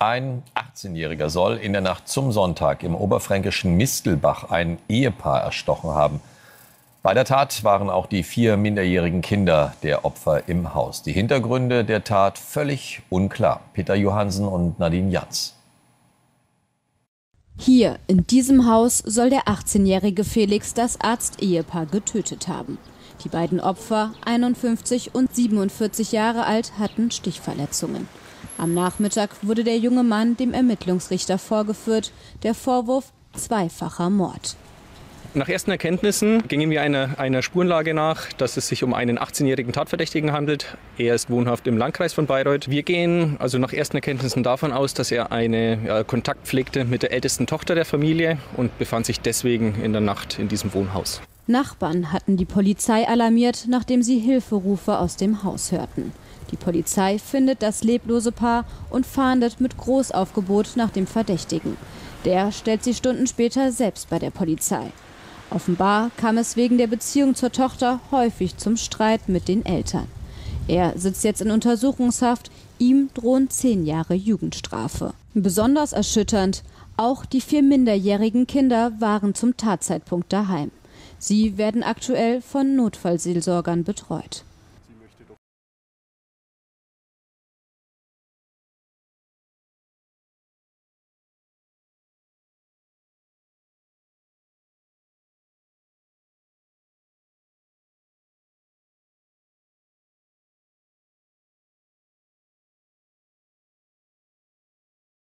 Ein 18-Jähriger soll in der Nacht zum Sonntag im oberfränkischen Mistelbach ein Ehepaar erstochen haben. Bei der Tat waren auch die 4 minderjährigen Kinder der Opfer im Haus. Die Hintergründe der Tat völlig unklar. Peter Johansen und Nadine Janz. Hier, in diesem Haus, soll der 18-jährige Felix das Arzt-Ehepaar getötet haben. Die beiden Opfer, 51 und 47 Jahre alt, hatten Stichverletzungen. Am Nachmittag wurde der junge Mann dem Ermittlungsrichter vorgeführt. Der Vorwurf: zweifacher Mord. Nach ersten Erkenntnissen gingen wir einer Spurenlage nach, dass es sich um einen 18-jährigen Tatverdächtigen handelt. Er ist wohnhaft im Landkreis von Bayreuth. Wir gehen also nach ersten Erkenntnissen davon aus, dass er einen Kontakt pflegte mit der ältesten Tochter der Familie und befand sich deswegen in der Nacht in diesem Wohnhaus. Nachbarn hatten die Polizei alarmiert, nachdem sie Hilferufe aus dem Haus hörten. Die Polizei findet das leblose Paar und fahndet mit Großaufgebot nach dem Verdächtigen. Der stellt sich Stunden später selbst bei der Polizei. Offenbar kam es wegen der Beziehung zur Tochter häufig zum Streit mit den Eltern. Er sitzt jetzt in Untersuchungshaft, ihm drohen 10 Jahre Jugendstrafe. Besonders erschütternd, auch die 4 minderjährigen Kinder waren zum Tatzeitpunkt daheim. Sie werden aktuell von Notfallseelsorgern betreut.